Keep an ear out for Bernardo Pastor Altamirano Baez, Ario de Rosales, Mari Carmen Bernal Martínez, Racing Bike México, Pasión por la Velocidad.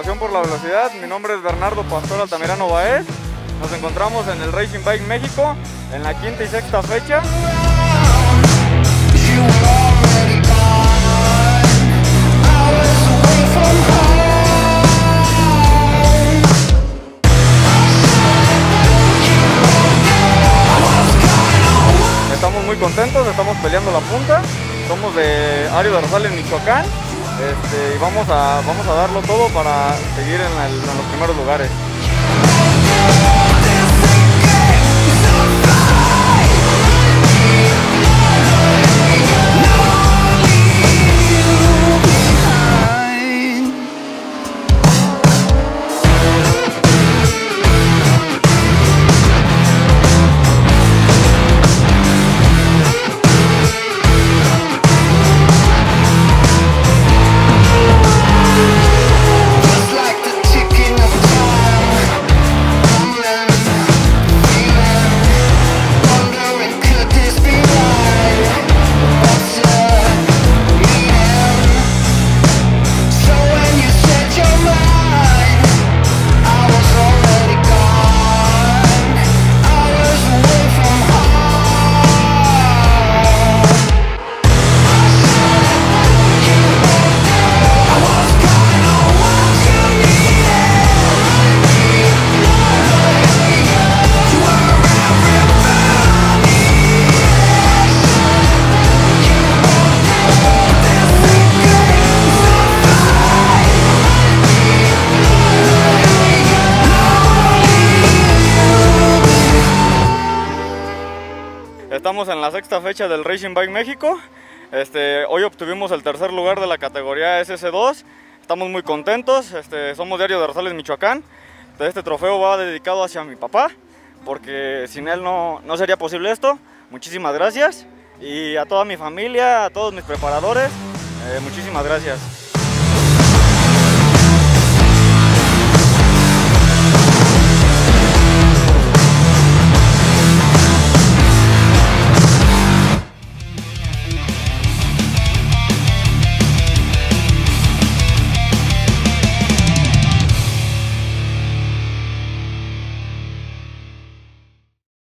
Pasión por la Velocidad. Mi nombre es Bernardo Pastor Altamirano Baez. Nos encontramos en el Racing Bike México en la 5ª y 6ª fecha. Estamos muy contentos, estamos peleando la punta. Somos de Ario de Rosales, Michoacán. Y vamos a darlo todo para seguir en los primeros lugares. Estamos en la 6ª fecha del Racing Bike México. Hoy obtuvimos el tercer lugar de la categoría SS2. Estamos muy contentos. Somos de Ario de Rosales, Michoacán. Este trofeo va dedicado hacia mi papá, porque sin él no sería posible esto. Muchísimas gracias. Y a toda mi familia, a todos mis preparadores, muchísimas gracias.